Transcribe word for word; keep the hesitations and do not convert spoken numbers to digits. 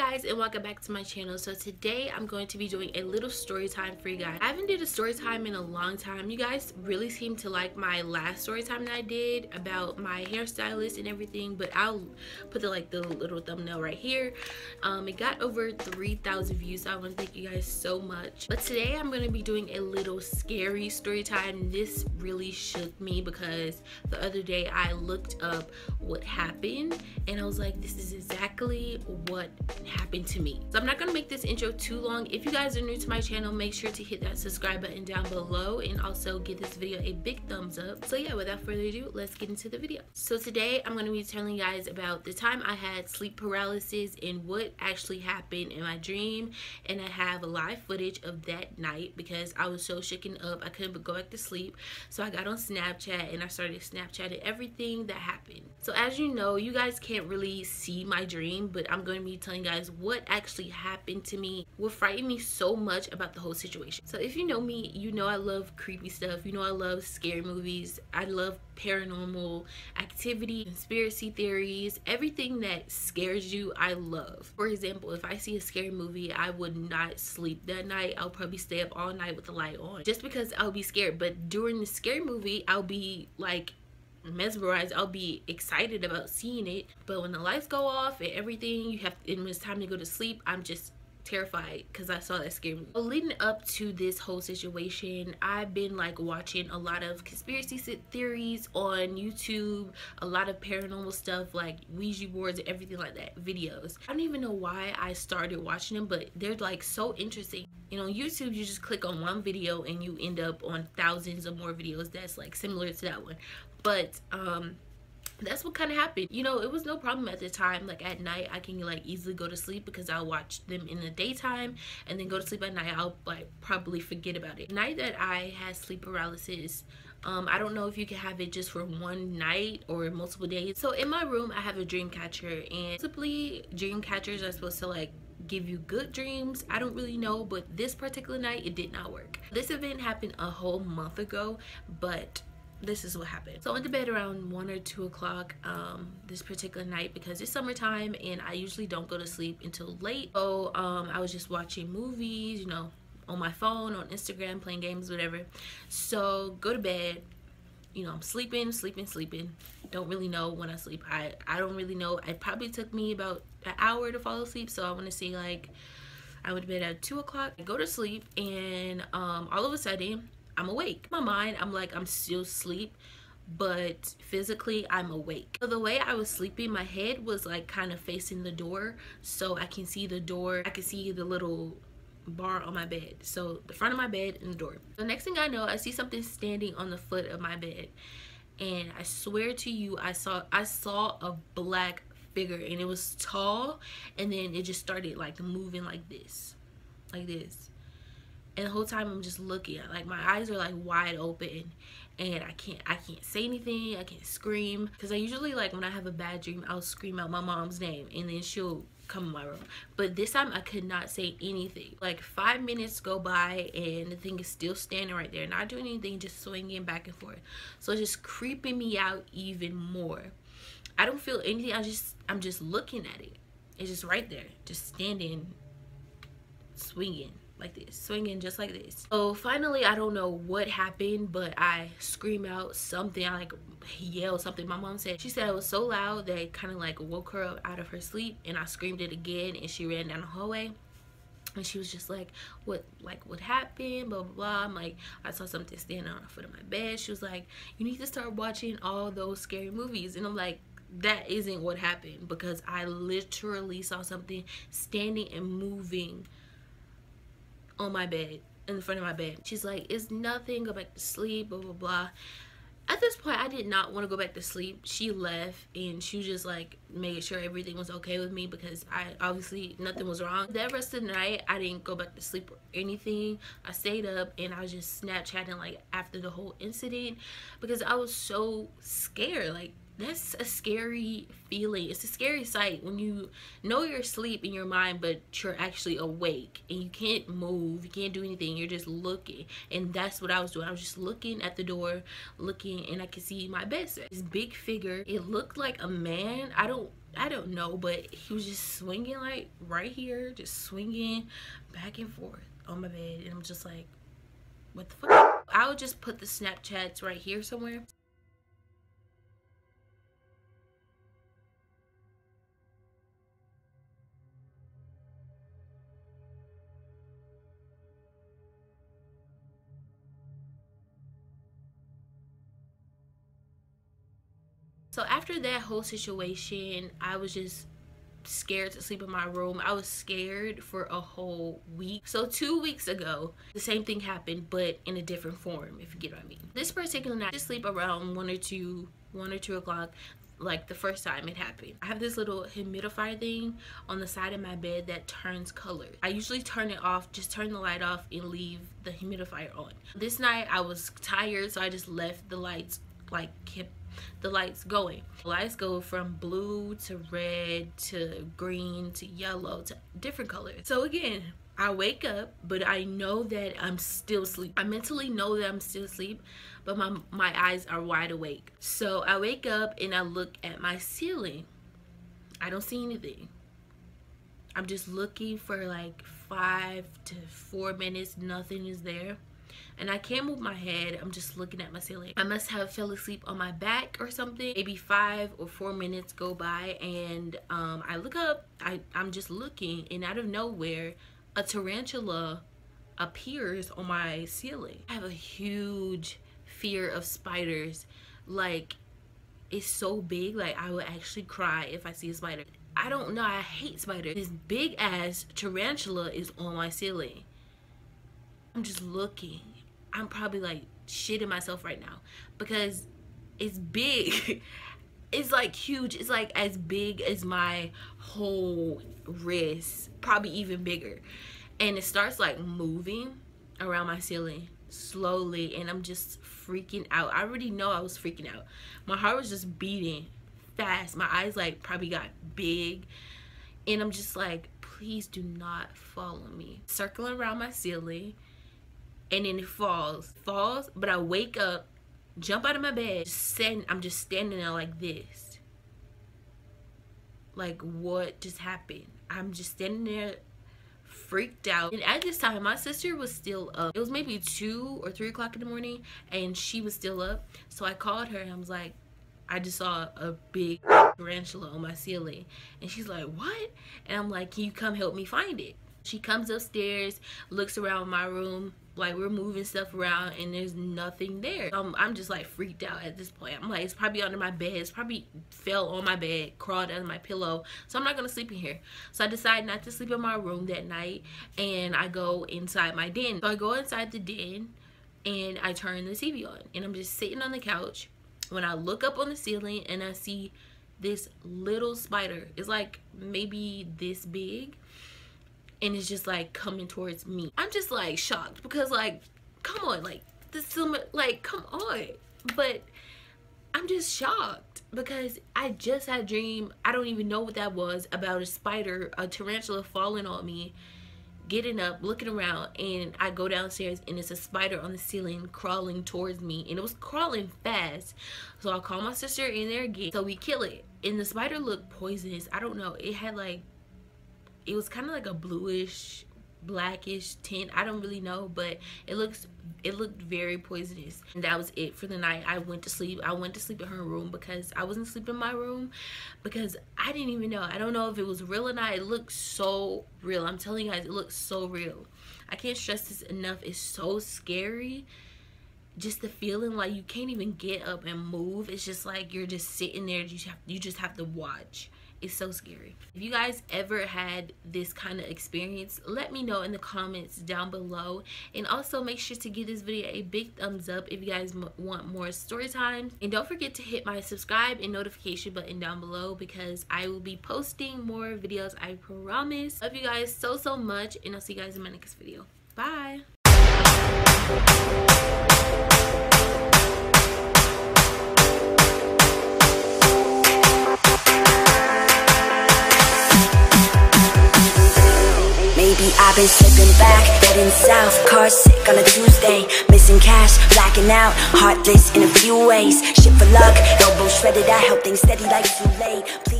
guys, and welcome back to my channel. So today I'm going to be doing a little story time for you guys. I haven't did a story time in a long time. You guys really seem to like my last story time that I did about my hairstylist and everything, but I'll put the like the little thumbnail right here. Um it got over three thousand views, so I want to thank you guys so much. But today I'm going to be doing a little scary story time. This really shook me because the other day I looked up what happened and I was like, this is exactly what happened to me. So I'm not gonna make this intro too long. If you guys are new to my channel, make sure to hit that subscribe button down below and also give this video a big thumbs up. So yeah, without further ado, let's get into the video. So today I'm gonna be telling you guys about the time I had sleep paralysis and what actually happened in my dream, and I have live footage of that night because I was so shaken up I couldn't go back to sleep. So I got on Snapchat and I started Snapchatting everything that happened. So as you know, you guys can't really see my dream, but I'm going to be telling you guys what actually happened to me, what frightened me so much about the whole situation. So if you know me, you know I love creepy stuff, you know I love scary movies, I love paranormal activity, conspiracy theories, everything that scares you I love. For example, if I see a scary movie, I would not sleep that night. I'll probably stay up all night with the light on just because I'll be scared. But during the scary movie, I'll be like mesmerized, I'll be excited about seeing it, but when the lights go off and everything, you have and when it's time to go to sleep, I'm just terrified because I saw that scary movie. So leading up to this whole situation, I've been like watching a lot of conspiracy theories on YouTube, a lot of paranormal stuff like Ouija boards and everything like that videos. I don't even know why I started watching them, but they're like so interesting. And on YouTube, you just click on one video and you end up on thousands of more videos that's like similar to that one. But um that's what kind of happened. You know, it was no problem at the time. Like at night, I can like easily go to sleep because I'll watch them in the daytime and then go to sleep at night. I'll like probably forget about it. The night that I had sleep paralysis, um I don't know if you can have it just for one night or multiple days. So in my room, I have a dream catcher, and typically dream catchers are supposed to like give you good dreams. I don't really know, but this particular night it did not work. This event happened a whole month ago, but this is what happened. So I went to bed around one or two o'clock um, this particular night because it's summertime and I usually don't go to sleep until late. So um, I was just watching movies, you know, on my phone, on Instagram, playing games, whatever. So go to bed, you know, I'm sleeping, sleeping, sleeping. Don't really know when I sleep. I, I don't really know. It probably took me about an hour to fall asleep. So I want to say like I went to bed at two o'clock. I go to sleep and um, all of a sudden, I'm awake. In my mind, I'm like, I'm still asleep, but physically I'm awake. So the way I was sleeping, my head was like kind of facing the door, so I can see the door. I can see the little bar on my bed, so the front of my bed and the door. The next thing I know, I see something standing on the foot of my bed, and I swear to you, I saw I saw a black figure, and it was tall, and then it just started like moving like this, like this. And the whole time I'm just looking, like my eyes are like wide open and I can't I can't say anything, I can't scream, because I usually like when I have a bad dream I'll scream out my mom's name and then she'll come in my room. But this time I could not say anything. Like five minutes go by and the thing is still standing right there, not doing anything, just swinging back and forth. So it's just creeping me out even more. I don't feel anything, I just I'm just looking at it. It's just right there, just standing, swinging like this, swinging just like this. So finally, I don't know what happened, but I scream out something, I like yell something. My mom said, she said it was so loud that it kind of like woke her up out of her sleep, and I screamed it again and she ran down the hallway. And she was just like, what, like what happened, blah, blah, blah. I'm like, I saw something standing on the foot of my bed. She was like, you need to start watching all those scary movies. And I'm like, that isn't what happened, because I literally saw something standing and moving on my bed, in the front of my bed. She's like, it's nothing, go back to sleep, blah, blah, blah. At this point, I did not want to go back to sleep. She left and she was just like making sure everything was okay with me, because I obviously nothing was wrong. That rest of the night, I didn't go back to sleep or anything. I stayed up and I was just Snapchatting like after the whole incident, because I was so scared. Like that's a scary feeling. It's a scary sight when you know you're asleep in your mind, but you're actually awake and you can't move, you can't do anything, you're just looking. And that's what I was doing. I was just looking at the door, looking, and I could see my bedset. This big figure, it looked like a man. I don't I don't know, but he was just swinging like right here, just swinging back and forth on my bed, and I'm just like, what the fuck? I would just put the Snapchats right here somewhere. So after that whole situation, I was just scared to sleep in my room. I was scared for a whole week. So two weeks ago, the same thing happened, but in a different form, if you get what I mean. This particular night, I just sleep around one or two, one or two o'clock, like the first time it happened. I have this little humidifier thing on the side of my bed that turns colors. I usually turn it off, just turn the light off and leave the humidifier on. This night I was tired, so I just left the lights, like kept the lights going. The lights go from blue to red to green to yellow to different colors. So again, I wake up, but I know that I'm still asleep. I mentally know that I'm still asleep, but my my eyes are wide awake. So I wake up and I look at my ceiling. I don't see anything. I'm just looking for like five to four minutes. Nothing is there. And I can't move my head. I'm just looking at my ceiling. I must have fell asleep on my back or something. Maybe five or four minutes go by, and um, I look up. I, I'm just looking, and out of nowhere, a tarantula appears on my ceiling. I have a huge fear of spiders. Like, it's so big. Like, I would actually cry if I see a spider. I don't know. I hate spiders. This big ass tarantula is on my ceiling. I'm just looking. I'm probably like shitting myself right now because it's big. It's like huge. It's like as big as my whole wrist, probably even bigger. And it starts like moving around my ceiling slowly, and I'm just freaking out. I already know I was freaking out. My heart was just beating fast. My eyes like probably got big, and I'm just like, please do not fall on me. Circling around my ceiling. And then it falls, falls, but I wake up, jump out of my bed, just sitting, I'm just standing there like this. Like, what just happened? I'm just standing there, freaked out. And at this time, my sister was still up. It was maybe two or three o'clock in the morning, and she was still up. So I called her, and I was like, I just saw a big tarantula on my ceiling. And she's like, what? And I'm like, can you come help me find it? She comes upstairs, looks around my room, like we're moving stuff around, and there's nothing there. Um, I'm just like freaked out at this point. I'm like, it's probably under my bed. It's probably fell on my bed, crawled under my pillow. So I'm not gonna sleep in here. So I decide not to sleep in my room that night, and I go inside my den. So I go inside the den, and I turn the T V on, and I'm just sitting on the couch. When I look up on the ceiling, and I see this little spider. It's like maybe this big. And it's just like coming towards me. I'm just like shocked because like, come on, like this, like come on. But I'm just shocked because I just had a dream. I don't even know what that was about, a spider, a tarantula falling on me, getting up, looking around, and I go downstairs, and it's a spider on the ceiling crawling towards me, and it was crawling fast. So I call my sister in there again. So we kill it, and the spider looked poisonous. I don't know. It had like, it was kind of like a bluish, blackish tint. I don't really know, but it looks, it looked very poisonous. And that was it for the night. I went to sleep. I went to sleep in her room because I wasn't sleeping in my room because I didn't even know. I don't know if it was real or not. It looked so real. I'm telling you guys, it looked so real. I can't stress this enough. It's so scary. Just the feeling like you can't even get up and move. It's just like you're just sitting there. You have, you just have to watch. It's so scary. If you guys ever had this kind of experience, let me know in the comments down below. And also make sure to give this video a big thumbs up if you guys m want more story times. And don't forget to hit my subscribe and notification button down below because I will be posting more videos, I promise. Love you guys so, so much, and I'll see you guys in my next video. Bye. Maybe I've been slipping back, heading south. Car sick on a Tuesday, missing cash, blacking out, heartless in a few ways. Shit for luck, elbow shredded, I held things steady like too late. Please